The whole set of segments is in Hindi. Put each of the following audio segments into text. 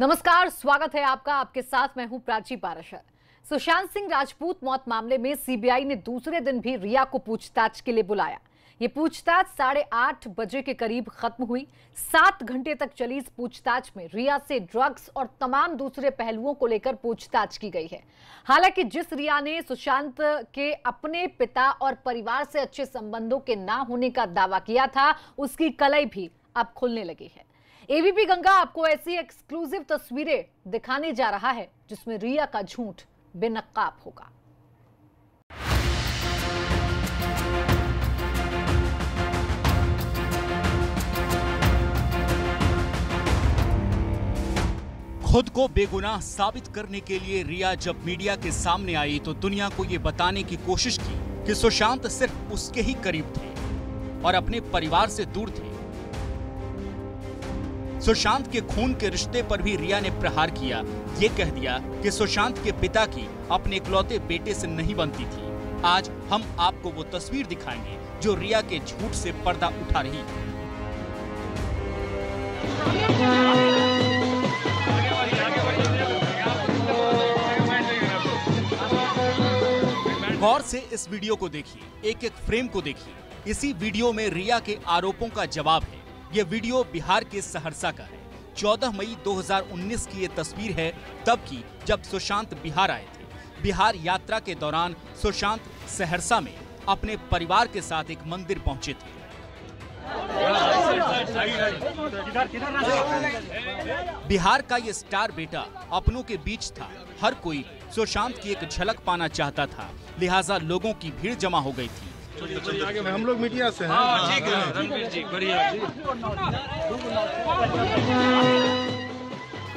नमस्कार, स्वागत है आपका। आपके साथ मैं हूं प्राची पाराशर। सुशांत सिंह राजपूत मौत मामले में सीबीआई ने दूसरे दिन भी रिया को पूछताछ के लिए बुलाया। ये पूछताछ 8:30 बजे के करीब खत्म हुई। 7 घंटे तक चली इस पूछताछ में रिया से ड्रग्स और तमाम दूसरे पहलुओं को लेकर पूछताछ की गई है। हालांकि जिस रिया ने सुशांत के अपने पिता और परिवार से अच्छे संबंधों के ना होने का दावा किया था, उसकी कलाई भी अब खुलने लगी है। एबीपी गंगा आपको ऐसी एक्सक्लूसिव तस्वीरें दिखाने जा रहा है जिसमें रिया का झूठ बेनकाब होगा। खुद को बेगुनाह साबित करने के लिए रिया जब मीडिया के सामने आई तो दुनिया को ये बताने की कोशिश की कि सुशांत सिर्फ उसके ही करीब थे और अपने परिवार से दूर थे। सुशांत के खून के रिश्ते पर भी रिया ने प्रहार किया। ये कह दिया कि सुशांत के पिता की अपने इकलौते बेटे से नहीं बनती थी। आज हम आपको वो तस्वीर दिखाएंगे जो रिया के झूठ से पर्दा उठा रही है। गौर से इस वीडियो को देखिए, एक एक फ्रेम को देखिए। इसी वीडियो में रिया के आरोपों का जवाब है। ये वीडियो बिहार के सहरसा का है। 14 मई 2019 की ये तस्वीर है तब की जब सुशांत बिहार आए थे। बिहार यात्रा के दौरान सुशांत सहरसा में अपने परिवार के साथ एक मंदिर पहुंचे थे। बिहार का ये स्टार बेटा अपनों के बीच था। हर कोई सुशांत की एक झलक पाना चाहता था, लिहाजा लोगों की भीड़ जमा हो गई थी। हम लोग मीडिया से हैं।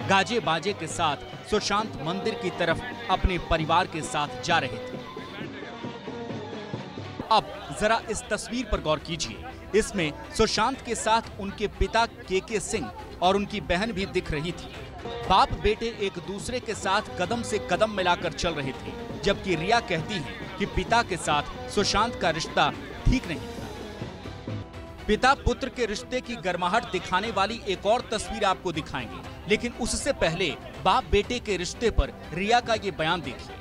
गाजे बाजे के साथ सुशांत मंदिर की तरफ अपने परिवार के साथ जा रहे थे। अब जरा इस तस्वीर पर गौर कीजिए। इसमें सुशांत के साथ उनके पिता के सिंह और उनकी बहन भी दिख रही थी। बाप बेटे एक दूसरे के साथ कदम से कदम मिलाकर चल रहे थे, जबकि रिया कहती है कि पिता के साथ सुशांत का रिश्ता ठीक नहीं था। पिता पुत्र के रिश्ते की गर्माहट दिखाने वाली एक और तस्वीर आपको दिखाएंगे, लेकिन उससे पहले बाप बेटे के रिश्ते पर रिया का ये बयान देखिए।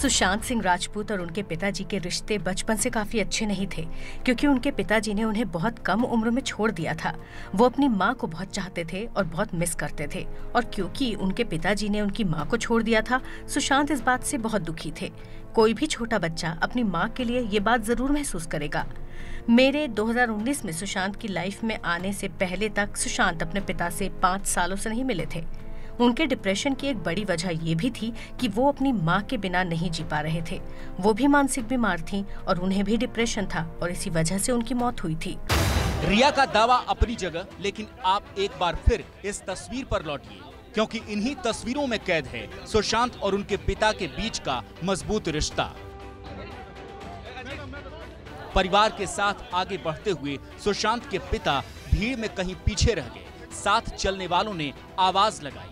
सुशांत सिंह राजपूत और उनके पिताजी के रिश्ते बचपन से काफी अच्छे नहीं थे, क्योंकि उनके पिताजी ने उन्हें बहुत कम उम्र में छोड़ दिया था। वो अपनी माँ को बहुत चाहते थे और बहुत मिस करते थे, और क्योंकि उनके पिताजी ने उनकी माँ को छोड़ दिया था, सुशांत इस बात से बहुत दुखी थे। कोई भी छोटा बच्चा अपनी माँ के लिए ये बात जरूर महसूस करेगा। मेरे 2019 में सुशांत की लाइफ में आने से पहले तक सुशांत अपने पिता से 5 सालों से नहीं मिले थे। उनके डिप्रेशन की एक बड़ी वजह ये भी थी कि वो अपनी माँ के बिना नहीं जी पा रहे थे। वो भी मानसिक बीमार थीं और उन्हें भी डिप्रेशन था, और इसी वजह से उनकी मौत हुई थी। रिया का दावा अपनी जगह, लेकिन आप एक बार फिर इस तस्वीर पर लौटिए, क्योंकि इन्हीं तस्वीरों में कैद है सुशांत और उनके पिता के बीच का मजबूत रिश्ता। परिवार के साथ आगे बढ़ते हुए सुशांत के पिता भीड़ में कहीं पीछे रह गए। साथ चलने वालों ने आवाज लगाई,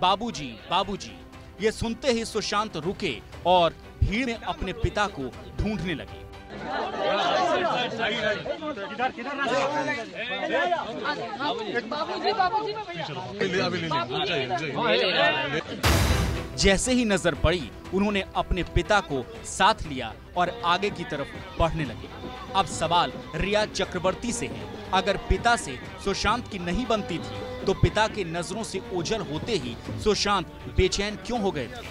बाबूजी बाबूजी। ये सुनते ही सुशांत रुके और भीड़ में अपने पिता को ढूंढने लगे। जैसे ही नजर पड़ी, उन्होंने अपने पिता को साथ लिया और आगे की तरफ बढ़ने लगे। अब सवाल रिया चक्रवर्ती से है। अगर पिता से सुशांत की नहीं बनती थी, तो पिता के नजरों से ओझल होते ही सुशांत बेचैन क्यों हो गए थे?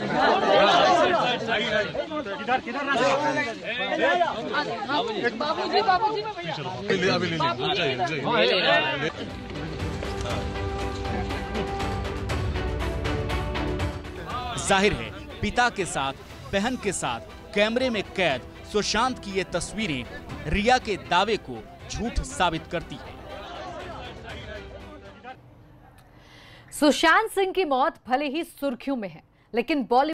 जाहिर है, पिता के साथ बहन के साथ कैमरे में कैद सुशांत की ये तस्वीरें रिया के दावे को झूठ साबित करती है। सुशांत सिंह की मौत भले ही सुर्खियों में है, लेकिन बॉलीवुड